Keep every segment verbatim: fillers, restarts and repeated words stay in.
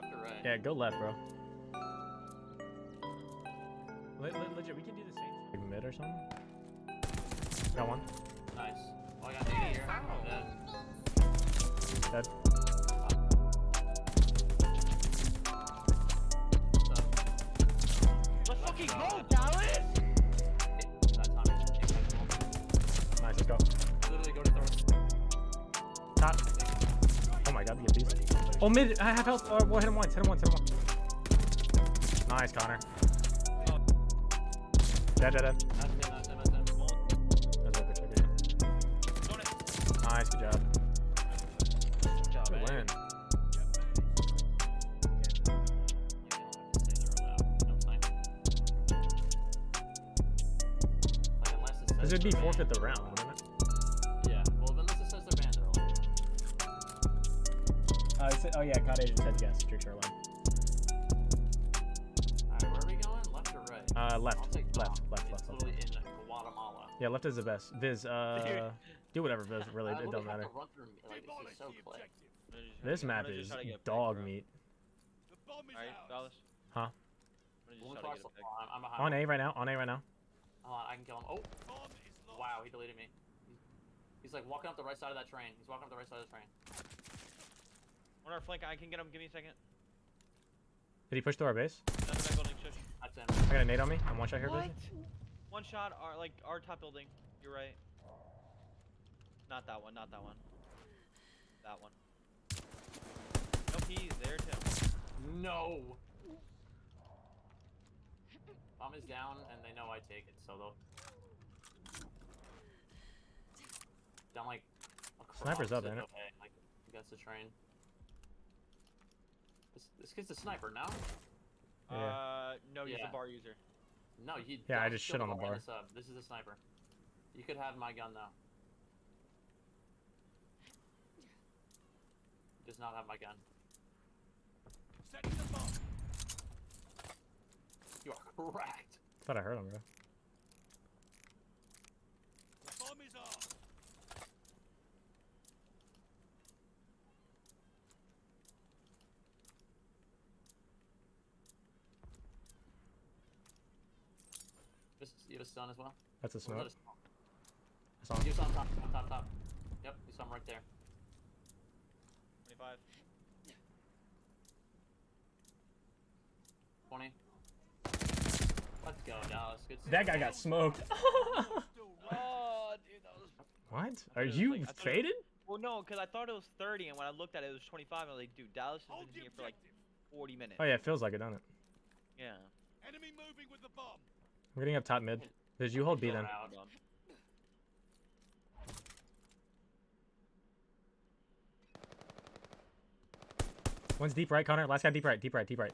left or right? Yeah, go left, bro. Le le legit, we can do the same. Like mid or something? Got one. Nice. Oh, I got eighty here. I'm dead. Dead. Let's fucking go, Dallas! Nice, let's go. Literally go to throw. Top. Oh my god, get these. Oh, mid. I have health. Oh, well, hit him once. Hit him once. Hit him once. Nice, Connor. Dead, dead, dead. Nice, good job. Good job, good win. Because it'd be forfeit the round, wouldn't it? Yeah, well, then unless it says they're banned, they're all banned. Oh, yeah, Cod Agent said yes. True, sure, one. Uh, left, left, left, left, left. Totally left. In Guatemala. Yeah, left is the best. Viz, uh, do whatever Viz, really, it doesn't matter. Through, like, this, is so this map is dog meat. Right, huh? We'll to get a I'm, I'm on A right now, on A right now. Hold on, I can kill him. Oh! Wow, he deleted me. He's like walking up the right side of that train. He's walking up the right side of the train. On our flank, I can get him. Give me a second. Did he push through our base? I got a nade on me. I'm one shot here, Viz. One shot, our, like, our top building. You're right. Not that one, not that one. That one. Nope, he's there too. No! Bomb is down, and they know I take it, so they'll... Down, like, across. Sniper's up, ain't it? Okay, like, that's the train. This, this kid's a sniper now? Yeah. Uh, no, he's yeah. a bar user. No, he. Yeah, I just shit on the bar. This, this is a sniper. You could have my gun now. Does not have my gun. You are correct. I thought I heard him, bro. The bomb is off. You have a stun as well? That's a smoke. That's on. You saw him top, top, top. Yep, you saw him right there. twenty-five. twenty. Let's go, Dallas. Good that guy got smoked. Oh, dude, that was... What? Are you like, faded? Well, no, because I thought it was thirty, and when I looked at it, it was twenty-five, and I was like, dude, Dallas has been here for like forty minutes. Oh, yeah, it feels like it, doesn't it? Yeah. Enemy moving with the bomb. I'm getting up top mid. Did you hold B then? One's deep right, Connor. Last guy deep right, deep right, deep right.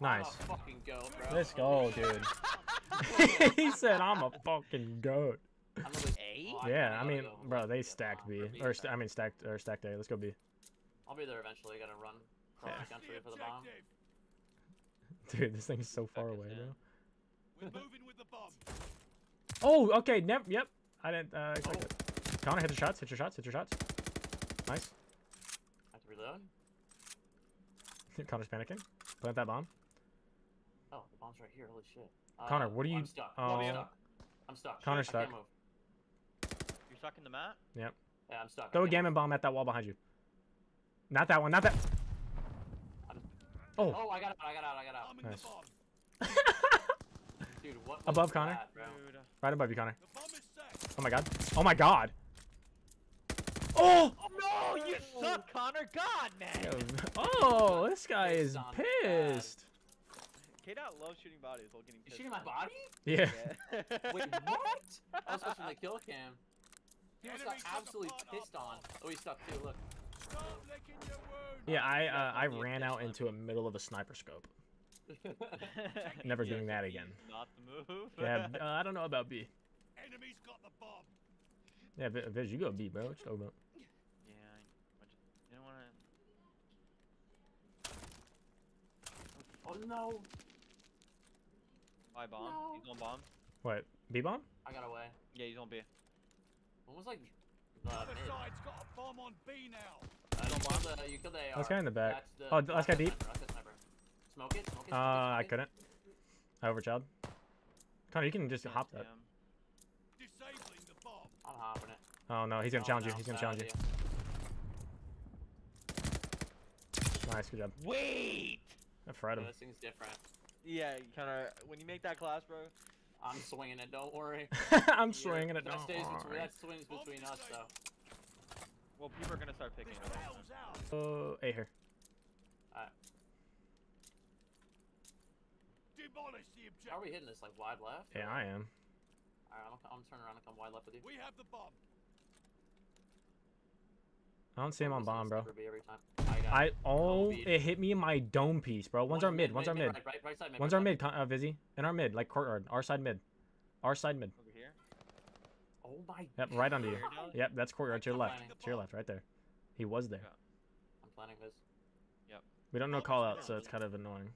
Nice. I'm a fucking goat, bro. Let's go, dude. He said, I'm a fucking goat. A? Yeah, I mean, bro, they stacked B. Or, st I mean, stacked, or stacked A. Let's go B. I'll be there eventually. I gotta run across yeah. the country for the bomb. Dude, this thing's so far away, bro. We're moving with the bomb. Oh, okay. Yep, yep. I didn't uh, expect oh. it. Connor, hit the shots. Hit your shots. Hit your shots. Nice. I have to reload. Connor's panicking. Plant that bomb. Oh, the bomb's right here. Holy shit. Uh, Connor, what are you? I'm stuck. Oh. I'm stuck. I'm stuck. Connor's stuck. You're stuck in the mat? Yep. Yeah, I'm stuck. Throw a gammon bomb at that wall behind you. Not that one. Not that. I'm... Oh. Oh, I got out. I got out. I got out. I'm in nice. The bomb. Dude, what above Connor, bad, right above you, Connor. Oh my god! Oh my god! Oh! Oh no! You suck, Connor. God, man. Oh, this guy is pissed. K-Dot loves shooting bodies while getting pissed. Shooting my body? Yeah. yeah. Wait, what? I was watching the kill cam. He was got absolutely pissed on. Oh, he's stuck too. Look. Yeah, I uh, I ran out into a middle of a sniper scope. Never doing that again. Not the move. Yeah, uh, I don't know about B. Enemy's got the bomb. Yeah, Viz, you go B, bro. What you talking about? Yeah, I just, you don't wanna. Oh no! I bomb. No. He's on bomb. What? B bomb? I got away. Yeah, he's on B. What was like? The other side's got a bomb on B now. I don't bomb. You killed the A R. Last guy in the back. The, oh, last guy deep. Center. Smoke it, smoke it. Smoke uh, it, I couldn't. I overchilled. Connor, you can just yeah, hop that. Disabling the bomb. I'm hopping it. Oh no, he's gonna oh, challenge no. you. He's gonna challenge you. Nice, good job. Wait! I fried him. Yeah, this thing's different. Yeah, Connor, when you make that class, bro. I'm swinging it, don't worry. I'm yeah. swinging it, don't worry. Between, that swings between us, though. Well, people are gonna start picking it up. Oh, A here. Alright. Are we hitting this, like, wide left? Yeah, or? I am. Alright, I'm, I'm turning around and come wide left with you. We have the bomb. I don't see him on bomb, bro. I, I oh, it hit me in my dome piece, bro. One's our mid, one's our mid. One's our mid, uh, Vizzy. In our mid, like courtyard. Our side mid. Our side mid. Over here? Oh my God. Yep, right under you. Yep, that's courtyard to your left. To your left, right there. He was there. I'm planning this. Yep. We don't know call out, so it's kind of annoying.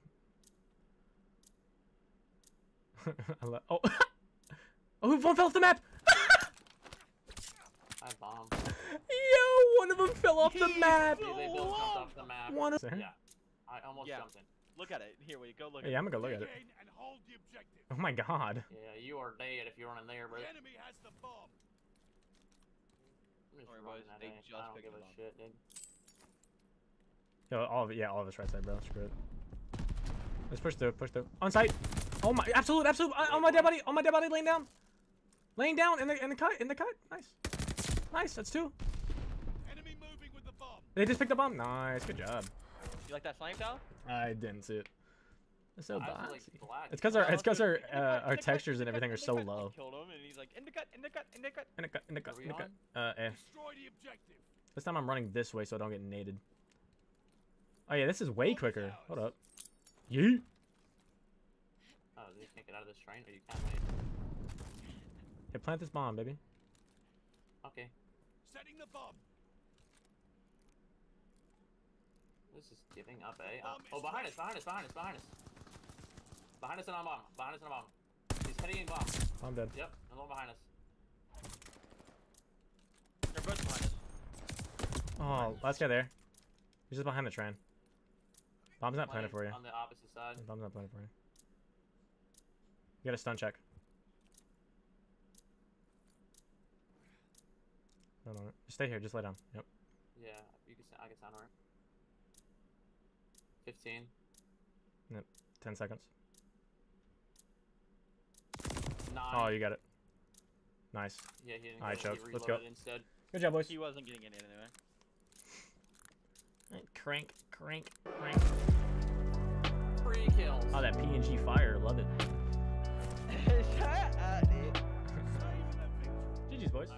Oh. Oh, one fell off the map! I bombed. Yo, one of them fell off the map. So they both jumped off the map. One of them. Yeah, I almost yeah. jumped in. Look at it. Here, we go look. Hey, at yeah, it. I'm gonna go look at it. And hold the objective. Oh my God. Yeah, you are dead if you're running there, bro. The enemy has the bomb. I'm just Sorry, boys. They just I don't give a up. shit, dude. Yo, all of it. Yeah, all of us right side, bro. Screw it. Let's push through. Push through. On site. Oh my, absolute, absolute. Wait, on my dead body. On my dead body, laying down. Laying down in the in the cut. In the cut. Nice. Nice, that's two. Enemy moving with the bomb. They just picked the bomb. Nice, good job. You like that slang, pal? I didn't see it. It's so boxy. Like it's because our it's because our uh, our textures and everything are so low. He killed him and he's like, in the cut, in the cut, in the cut, in the cut, in the cut, in the cut. Uh, eh. Destroy the objective. This time I'm running this way so I don't get naded. Oh yeah, this is way quicker. Hold up. Yeet. Oh, you can't get out of this train, or you can't land. Yeah, plant this bomb, baby. Okay. Setting the bomb. This is giving up, eh? Uh, oh, behind us, behind us, behind us, behind us. Behind us and on bomb. Behind us and on bomb. He's heading in bomb. I'm dead. Yep, another one behind us. They're both behind us. Oh, last guy there. He's just behind the train. Bomb's not planted for you. On the opposite side. Bomb's not planted for you. You got a stun check. No, no, no. Just stay here. Just lay down. Yep. Yeah, you can. I can sound alright. Fifteen. Yep. Ten seconds. Nine. Oh, you got it. Nice. Yeah, he didn't. Alright, Chubb. Let's go. Instead. Good job, boys. He wasn't getting it anyway. Right, crank, crank, crank. Three kills. Oh, that P N G fire. Love it. Shut up, dude. G G's, boys.